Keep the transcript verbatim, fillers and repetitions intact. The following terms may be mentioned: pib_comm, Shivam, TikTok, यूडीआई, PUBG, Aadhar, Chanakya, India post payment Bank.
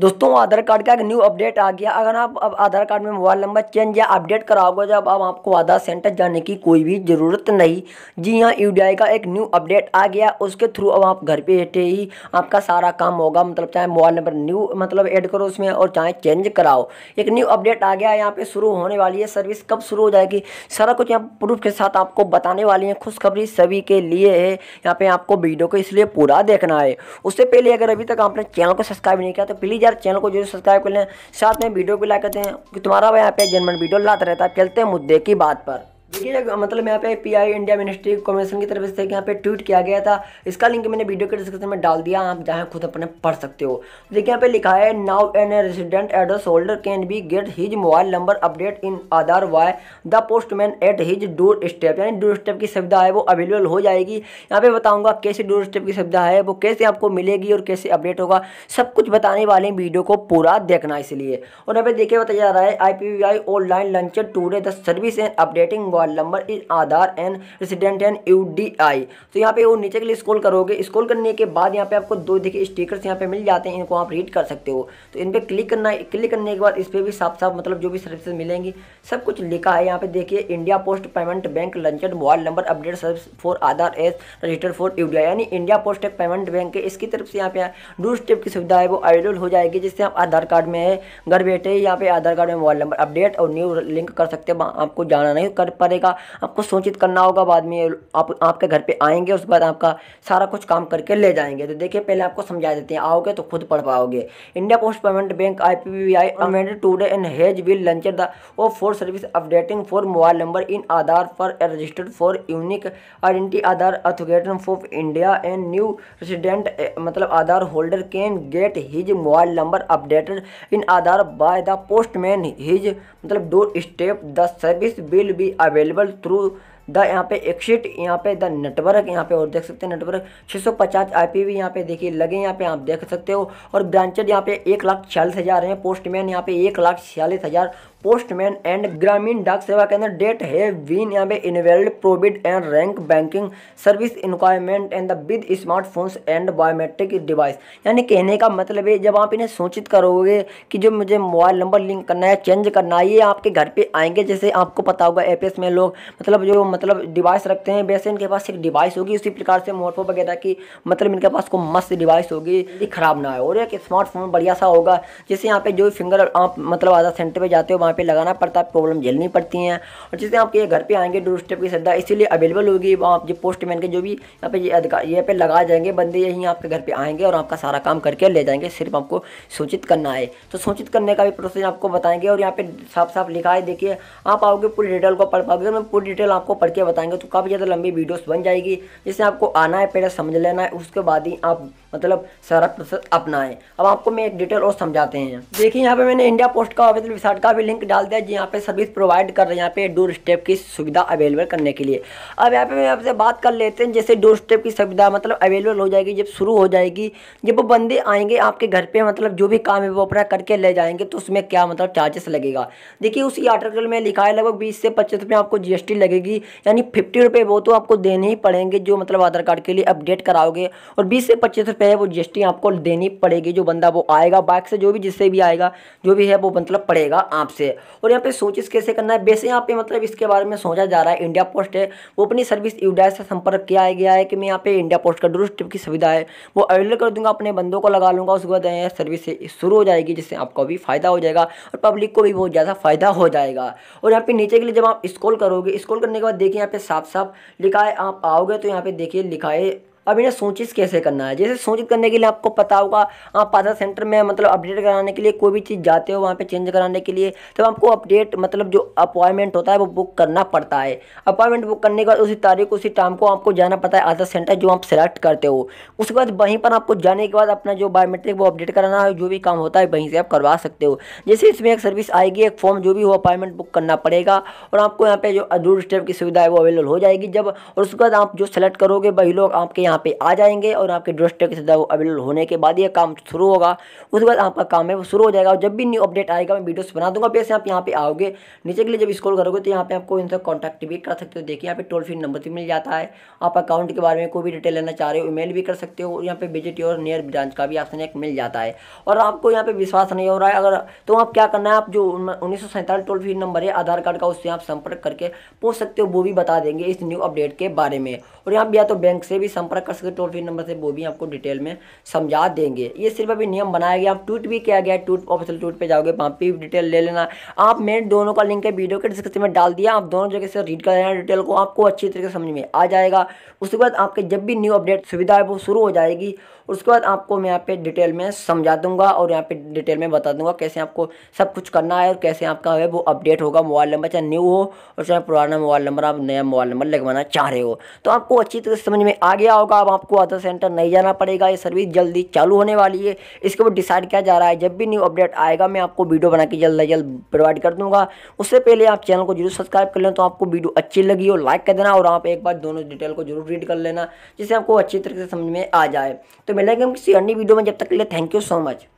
दोस्तों आधार कार्ड का एक न्यू अपडेट आ गया। अगर आप अब आधार कार्ड में मोबाइल नंबर चेंज या अपडेट कराओगे जब अब आपको आधार सेंटर जाने की कोई भी ज़रूरत नहीं। जी हाँ, यूडीआई का एक न्यू अपडेट आ गया, उसके थ्रू अब आप घर पे बैठे ही आपका सारा काम होगा। मतलब चाहे मोबाइल नंबर न्यू मतलब ऐड करो उसमें और चाहे चेंज कराओ, एक न्यू अपडेट आ गया। यहाँ पर शुरू होने वाली है सर्विस, कब शुरू हो जाएगी सारा कुछ यहाँ प्रूफ के साथ आपको बताने वाली है। खुशखबरी सभी के लिए है, यहाँ पर आपको वीडियो को इसलिए पूरा देखना है। उससे पहले अगर अभी तक आपने चैनल को सब्सक्राइब नहीं किया तो प्लीज़ चैनल को जरूर सब्सक्राइब कर लें, साथ में वीडियो को लाइक करते हैं कि तुम्हारा यहाँ पे जनमन वीडियो लाता रहता है। चलते हैं मुद्दे की बात पर। देखिए मतलब यहाँ पे पीआई इंडिया मिनिस्ट्री कमीशन की तरफ से यहाँ पे ट्वीट किया गया था, इसका लिंक मैंने वीडियो के डिस्क्रिप्शन में डाल दिया, आप जहाँ खुद अपने पढ़ सकते हो। देखिए यहाँ पे लिखा है now an resident address holder can be get his mobile number update in Aadhaar by the postman at his door step, यानी डोर स्टेप की सुविधा है वो अवेलेबल हो जाएगी। यहाँ पे बताऊँगा कैसे डोर स्टेप की सुविधा है, वो कैसे आपको मिलेगी और कैसे अपडेट होगा, सब कुछ बताने वाले हैं, वीडियो को पूरा देखना इसलिए। और यहाँ पे देखिए बताया जा रहा है I P I online launch today the service and updating mobile number is Aadhaar and resident and यूडीआई। तो यहाँ पे वो नीचे के लिए स्क्रॉल करोगे, स्क्रॉल करने के बाद यहाँ पे आपको दो देखिए स्टिकर्स यहाँ पे मिल जाते हैं, इनको आप रीड कर सकते हो। तो इन पे क्लिक करना है, क्लिक करने के बाद इस पर भी साफ साफ मतलब जो भी सर्विसेज मिलेंगी सब कुछ लिखा है। यहाँ पे देखिए India post payment bank launched mobile number update service for Aadhaar as register for यूडीआई, यानी इंडिया पोस्ट पेमेंट बैंक है इसकी तरफ से यहाँ पे डोर स्टेप की सुविधा है वो अवेलेबल हो जाएगी, जिससे आप आधार कार्ड में है घर बैठे यहाँ पे आधार कार्ड में मोबाइल नंबर अपडेट और न्यू लिंक कर सकते हो। आपको जाना नहीं कर पड़ेगा, आपको सोचित करना होगा, बाद में आप आपके घर पे आएंगे उसके बाद आपका सारा कुछ काम करके ले जाएंगे। तो देखिए पहले आपको समझा देते हैं, आओगे तो खुद पढ़ पाओगे। India post payment bank I P B I amended today and has been launched the O for service updating for mobile number in Aadhaar for registered for unique identity Aadhaar authority of India and new resident मतलब Aadhaar holder can get his mobile number updated in Aadhaar by the postman his मतलब door step. The service will be available through the यहाँ पे exit यहाँ पे the network यहाँ पे और देख सकते हैं नेटवर्क छह सौ पचास आईपी यहाँ पे देखिए लगे, यहाँ पे आप देख सकते हो। और ब्रांचेड यहाँ पे एक लाख छियालीस हज़ार हैं, पोस्टमैन यहाँ पे एक लाख छियालीस हज़ार पोस्टमैन एंड ग्रामीण डाक सेवा केंद्र डेट है वीन यहाँ पे इनवेल्ड provide and rank banking service enquirement and the with smartphones and biometric device. यानी कहने का मतलब है जब आप इन्हें सूचित करोगे कि जो मुझे मोबाइल नंबर लिंक करना है चेंज करना है, ये आपके घर पे आएंगे। जैसे आपको पता होगा एपीएस में लोग मतलब जो मतलब डिवाइस रखते हैं वैसे इनके पास एक डिवाइस होगी, उसी प्रकार से मोरफो वगैरह की मतलब इनके पास को मस्त डिवाइस होगी खराब ना हो, और एक स्मार्टफोन बढ़िया सा होगा। जैसे यहाँ पे जो फिंगर आप मतलब आधा सेंटर पर जाते हो वहाँ पे लगाना पड़ता है, प्रॉब्लम झेलनी पड़ती हैं। और जैसे आपके घर पे आएंगे डोर स्टेप की सुविधा इसीलिए अवेलेबल होगी, आप जो पोस्टमैन के जो भी यहाँ पे अधिकार ये पे लगा जाएंगे बंदे, यहीं आपके घर पे आएंगे और आपका सारा काम करके ले जाएंगे, सिर्फ आपको सूचित करना है। तो सूचित करने का भी प्रोसेस आपको बताएंगे और यहाँ पे साफ साफ लिखा है, देखिए आप आओगे पूरी डिटेल को पढ़ पाओगे, मैं पूरी डिटेल आपको पढ़ के बताएंगे तो काफ़ी ज़्यादा लंबी वीडियोज़ बन जाएगी। जिससे आपको आना है पहले समझ लेना है, उसके बाद ही आप मतलब सारा प्रोसेस अपना है। अब आपको मैं एक डिटेल और समझाते हैं। देखिए यहाँ पे मैंने इंडिया पोस्ट का मतलब वेबसाइट का भी लिंक डाल दिया जी, यहाँ पे सर्विस प्रोवाइड कर रहे हैं यहाँ पे डोर स्टेप की सुविधा अवेलेबल करने के लिए। अब यहाँ पे मैं आपसे बात कर लेते हैं, जैसे डोर स्टेप की सुविधा मतलब अवेलेबल हो जाएगी जब शुरू हो जाएगी, जब वो बंदे आएंगे आपके घर पर मतलब जो भी काम है वो अपना करके ले जाएंगे, तो उसमें क्या मतलब चार्जेस लगेगा। देखिए उसी आर्टिकल में लिखा है लगभग बीस से पच्चीस रुपये आपको जी एस टी लगेगी, यानी फिफ्टी रुपये वो तो आपको देने ही पड़ेंगे जो मतलब आधार कार्ड के लिए अपडेट कराओगे, और बीस से पच्चीस पे वो जीएसटी आपको देनी पड़ेगी। जो बंदा वो आएगा बाइक से जो भी जिससे भी आएगा जो भी है वो मतलब पड़ेगा आपसे। और यहाँ पे सूचित कैसे करना है, वैसे यहाँ पे मतलब इसके बारे में सोचा जा रहा है इंडिया पोस्ट है वो अपनी सर्विस यूडीआई से संपर्क किया गया है कि मैं यहाँ पे इंडिया पोस्ट का डोर स्टेप की सुविधा है वो अवेलेबल कर दूंगा, अपने बंदों को लगा लूँगा, उसके बाद सर्विस शुरू हो जाएगी, जिससे आपको भी फायदा हो जाएगा और पब्लिक को भी बहुत ज़्यादा फायदा हो जाएगा। और यहाँ पे नीचे के लिए जब आप स्क्रॉल करोगे, स्क्रॉल करने के बाद देखिए यहाँ पे साफ साफ लिखा है, आप आओगे तो यहाँ पे देखिए लिखा है। अब इन्हें सूचित कैसे करना है, जैसे सूचित करने के लिए आपको पता होगा आप आधार सेंटर में मतलब अपडेट कराने के लिए कोई भी चीज़ जाते हो वहाँ पे चेंज कराने के लिए, तो आपको अपडेट मतलब जो अपॉइंटमेंट होता है वो बुक करना पड़ता है। अपॉइंटमेंट बुक करने के बाद उसी तारीख उसी टाइम को आपको जाना पड़ता है आधार सेंटर जो आप सेलेक्ट करते हो, उसके बाद वहीं पर आपको जाने के बाद अपना जो बायोमेट्रिक वो अपडेट कराना है, जो भी काम होता है वहीं से आप करवा सकते हो। जैसे इसमें एक सर्विस आएगी, एक फॉर्म जो भी हो अपॉइंटमेंट बुक करना पड़ेगा, और आपको यहाँ पर जो डोर स्टेप की सुविधा है वो अवेलेबल हो जाएगी जब, और उसके बाद आप जो सेलेक्ट करोगे वही लोग आपके यहाँ यहाँ पे आ जाएंगे और आपके ड्रोस्टेक सीधा वो अवेलेबल होने के बाद ये काम शुरू होगा। उसके बाद आपका काम है वो शुरू हो जाएगा। और जब भी न्यू अपडेट आएगा मैं वीडियोस बना दूंगा। वैसे आप यहाँ पे आओगे नीचे के लिए जब स्क्रॉल करोगे तो यहाँ पे आपको इनसे कॉन्टैक्ट भी कर सकते हो। देखिए यहाँ पे टोल फ्री नंबर भी मिल जाता है। आप अकाउंट के बारे में कोई भी डिटेल लेना चाह रहे हो ईमेल भी कर सकते हो। यहाँ पे विजिट योर नियर ब्रांच का भी ऑप्शन एक मिल जाता है। और आपको यहाँ पे विश्वास नहीं हो रहा है अगर तो आप क्या करना है, आप जो उन्नीस सौ सैंतालीस टोल फ्री नंबर है आधार कार्ड का उससे आप संपर्क करके पूछ सकते हो, वो भी बता देंगे इस न्यू अपडेट के बारे में। और यहाँ या तो बैंक से भी संपर्क कर सकते हो टोल फ्री नंबर से, वो भी आपको डिटेल में समझा देंगे। ये सिर्फ अभी नियम बनाया गया। आप ट्वीट भी किया गया, ट्वीट ऑफिशियल ट्वीट पे जाओगे वहाँ पे डिटेल ले लेना। आप मेरे दोनों का लिंक है वीडियो के डिस्क्रिप्शन में डाल दिया, आप दोनों जगह से रीड कर लेना डिटेल को, आपको अच्छी तरीके से समझ में आ जाएगा। उसके बाद आपके जब भी न्यू अपडेट सुविधा है वो शुरू हो जाएगी। उसके बाद आपको मैं यहाँ पे डिटेल में समझा दूंगा और यहाँ पे डिटेल में बता दूंगा कैसे आपको सब कुछ करना है और कैसे आपका है वो अपडेट होगा। मोबाइल नंबर चाहे न्यू हो और चाहे पुराना मोबाइल नंबर, आप नया मोबाइल नंबर लगवाना चाह रहे हो तो आपको अच्छी तरह से समझ में आ गया होगा। अब आपको आधार सेंटर नहीं जाना पड़ेगा। ये सर्विस जल्दी चालू होने वाली है, इसके ऊपर डिसाइड किया जा रहा है। जब भी न्यू अपडेट आएगा मैं आपको वीडियो बना के जल्द से जल्द प्रोवाइड कर दूंगा। उससे पहले आप चैनल को जरूर सब्सक्राइब कर लें। तो आपको वीडियो अच्छी लगी हो लाइक कर देना और आप एक बार दोनों डिटेल को जरूर रीड कर लेना जिससे आपको अच्छी तरीके से समझ में आ जाए। तो मिलेंगे हम किसी अन्य वीडियो में, जब तक के लिए थैंक यू सो मच।